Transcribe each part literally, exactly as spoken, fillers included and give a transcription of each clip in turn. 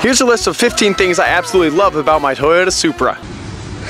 Here's a list of fifteen things I absolutely love about my Toyota Supra.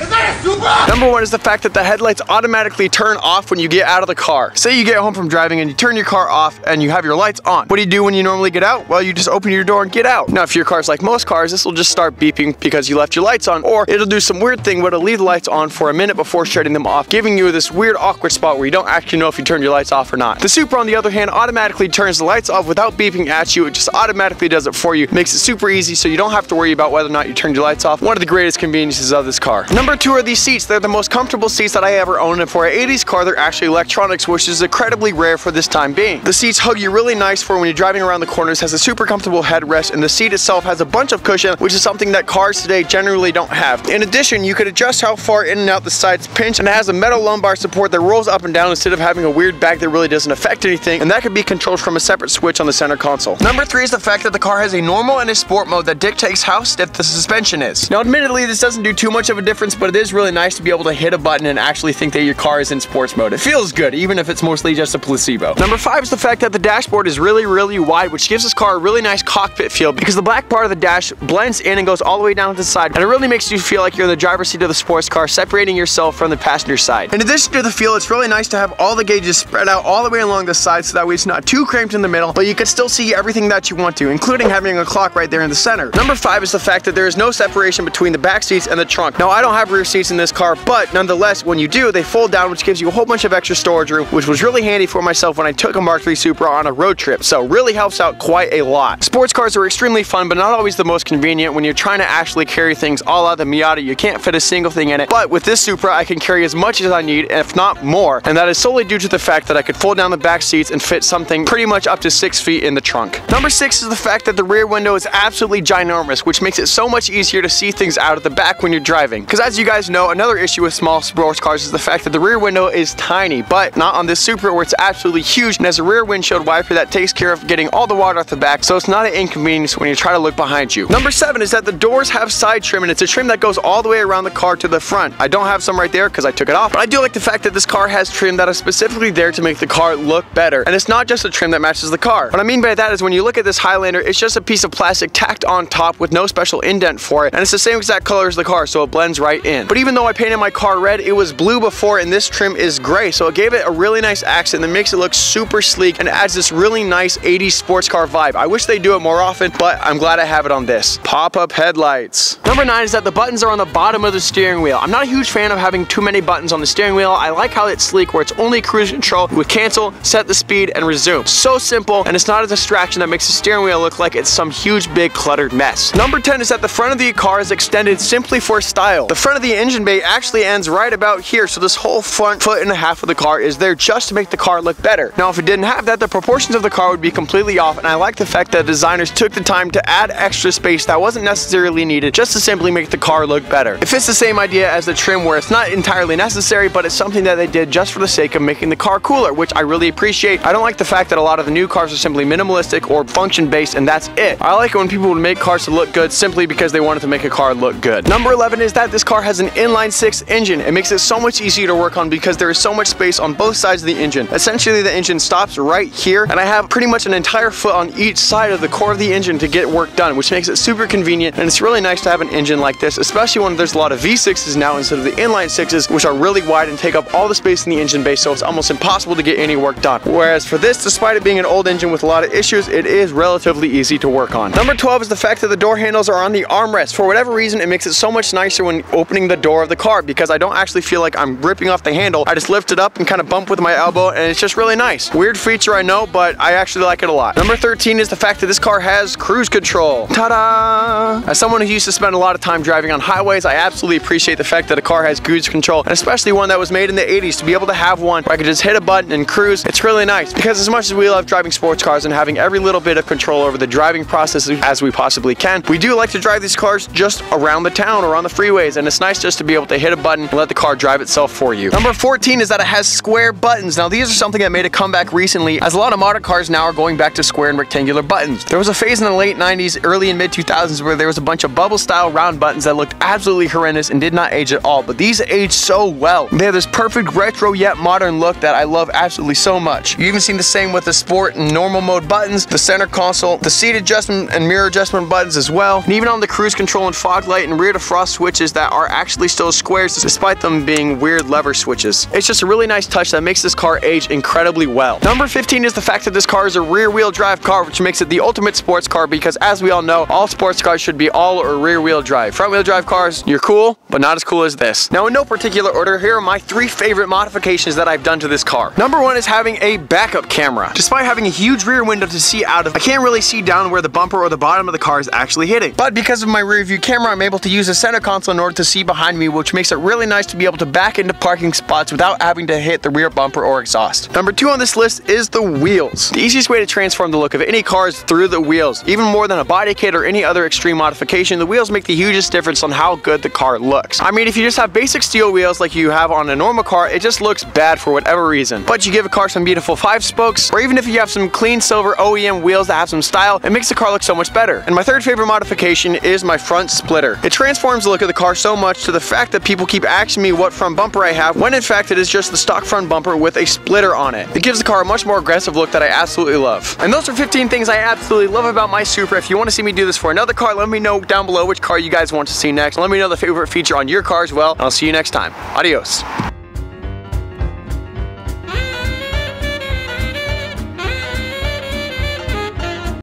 Is that a Supra? Number one is the fact that the headlights automatically turn off when you get out of the car. Say you get home from driving and you turn your car off and you have your lights on. What do you do when you normally get out? Well, you just open your door and get out. Now, if your car's like most cars, this will just start beeping because you left your lights on, or it'll do some weird thing where it'll leave the lights on for a minute before shutting them off, giving you this weird awkward spot where you don't actually know if you turned your lights off or not. The Supra, on the other hand, automatically turns the lights off without beeping at you. It just automatically does it for you. Makes it super easy so you don't have to worry about whether or not you turned your lights off. One of the greatest conveniences of this car. Number two are these seats. They're the most comfortable seats that I ever owned, and for an eighties car, they're actually electronics, which is incredibly rare for this time being. The seats hug you really nice for when you're driving around the corners, has a super comfortable headrest, and the seat itself has a bunch of cushion, which is something that cars today generally don't have. In addition, you could adjust how far in and out the sides pinch, and it has a metal lumbar support that rolls up and down instead of having a weird back that really doesn't affect anything, and that could be controlled from a separate switch on the center console. Number three is the fact that the car has a normal and a sport mode that dictates how stiff the suspension is. Now, admittedly, this doesn't do too much of a difference, but it is really nice to be able to hit a button and actually think that your car is in sports mode. It feels good, even if it's mostly just a placebo. Number five is the fact that the dashboard is really, really wide, which gives this car a really nice cockpit feel because the black part of the dash blends in and goes all the way down to the side, and it really makes you feel like you're in the driver's seat of the sports car, separating yourself from the passenger side. In addition to the feel, it's really nice to have all the gauges spread out all the way along the side so that way it's not too cramped in the middle, but you can still see everything that you want to, including having a clock right there in the center. Number five is the fact that there is no separation between the back seats and the trunk. Now, I don't have rear seats in this car, but nonetheless, when you do, they fold down, which gives you a whole bunch of extra storage room, which was really handy for myself when I took a Mark three Supra on a road trip, so really helps out quite a lot. Sports cars are extremely fun, but not always the most convenient when you're trying to actually carry things. All out of the Miata, you can't fit a single thing in it, but with this Supra, I can carry as much as I need, if not more, and that is solely due to the fact that I could fold down the back seats and fit something pretty much up to six feet in the trunk. Number six is the fact that the rear window is absolutely ginormous, which makes it so much easier to see things out of the back when you're driving, because as you guys know, another issue with small sports cars is the fact that the rear window is tiny, but not on this Supra where it's absolutely huge and has a rear windshield wiper that takes care of getting all the water off the back, so it's not an inconvenience when you try to look behind you. Number seven is that the doors have side trim, and it's a trim that goes all the way around the car to the front. I don't have some right there because I took it off, but I do like the fact that this car has trim that is specifically there to make the car look better, and it's not just a trim that matches the car. What I mean by that is when you look at this Highlander, it's just a piece of plastic tacked on top with no special indent for it, and it's the same exact color as the car, so it blends right in. But even though I painted my car red, it was blue before, and this trim is gray, so it gave it a really nice accent that makes it look super sleek and adds this really nice eighties sports car vibe. I wish they do it more often, but I'm glad I have it on this. Pop-up headlights. Number nine is that the buttons are on the bottom of the steering wheel. I'm not a huge fan of having too many buttons on the steering wheel. I like how it's sleek where it's only cruise control with cancel, set the speed, and resume. So simple, and it's not a distraction that makes the steering wheel look like it's some huge, big, cluttered mess. Number ten is that the front of the car is extended simply for style. The front of the engine bay actually ends right about here, so this whole front foot and a half of the car is there just to make the car look better. Now, if it didn't have that, the proportions of the car would be completely off, and I like the fact that designers took the time to add extra space that wasn't necessarily needed just to simply make the car look better. It fits the same idea as the trim where it's not entirely necessary, but it's something that they did just for the sake of making the car cooler, which I really appreciate. I don't like the fact that a lot of the new cars are simply minimalistic or function-based, and that's it. I like it when people would make cars to look good simply because they wanted to make a car look good. Number eleven is that this car has an inline six engine. It makes it so much easier to work on because there is so much space on both sides of the engine. Essentially, the engine stops right here, and I have pretty much an entire foot on each side of the core of the engine to get work done, which makes it super convenient, and it's really nice to have an engine like this, especially when there's a lot of V sixes now instead of the inline sixes, which are really wide and take up all the space in the engine bay, so it's almost impossible to get any work done. Whereas for this, despite it being an old engine with a lot of issues, it is relatively easy to work on. Number twelve is the fact that the door handles are on the armrest. For whatever reason, it makes it so much nicer when opening the door of the car because I don't actually feel like I'm ripping off the handle. I just lift it up and kind of bump with my elbow, and it's just really nice. Weird feature, I know, but I actually like it a lot. Number thirteen is the fact that this car has cruise control. Ta-da! As someone who used to spend a lot of time driving on highways, I absolutely appreciate the fact that a car has cruise control, and especially one that was made in the eighties, to be able to have one where I could just hit a button and cruise. It's really nice because as much as we love driving sports cars and having every little bit of control over the driving process as we possibly can, we do like to drive these cars just around the town or on the freeways, and it's nice just to be able to hit a button and let the car drive itself for you. Number fourteen is that it has square buttons. Now these are something that made a comeback recently, as a lot of modern cars now are going back to square and rectangular buttons. There was a phase in the late nineties, early and mid two thousands where there was a bunch of bubble style round buttons that looked absolutely horrendous and did not age at all, but these aged so well. They have this perfect retro yet modern look that I love absolutely so much. You've even seen the same with the sport and normal mode buttons, the center console, the seat adjustment and mirror adjustment buttons as well, and even on the cruise control and fog light and rear defrost switches that are actually still squares despite them being weird lever switches. It's just a really nice touch that makes this car age incredibly well. Number fifteen is the fact that this car is a rear wheel drive car, which makes it the ultimate sports car because, as we all know, all sports cars should be all or rear wheel drive. Front wheel drive cars, you're cool, but not as cool as this. Now in no particular order, here are my three favorite modifications that I've done to this car. Number one is having a backup camera. Despite having a huge rear window to see out of, I can't really see down where the bumper or the bottom of the car is actually hitting. But because of my rear view camera, I'm able to use the center console in order to see behind me, which makes it really nice to be able to back into parking spots without having to hit the rear bumper or exhaust. Number two on this list is the wheels. The easiest way to transform the look of any car is through the wheels. Even more than a body kit or any other extreme modification, the wheels make the hugest difference on how good the car looks. I mean, if you just have basic steel wheels like you have on a normal car, it just looks bad for whatever reason. But you give a car some beautiful five spokes, or even if you have some clean silver O E M wheels that have some style, it makes the car look so much better. And my third favorite modification is my front splitter. It transforms the look of the car so much to the fact that people keep asking me what front bumper I have, when in fact it is just the stock front bumper with a splitter on it. It gives the car a much more aggressive look that I absolutely love. And those are fifteen things I absolutely love about my Supra. If you want to see me do this for another car, let me know down below which car you guys want to see next. Let me know the favorite feature on your car as well, and I'll see you next time. Adios.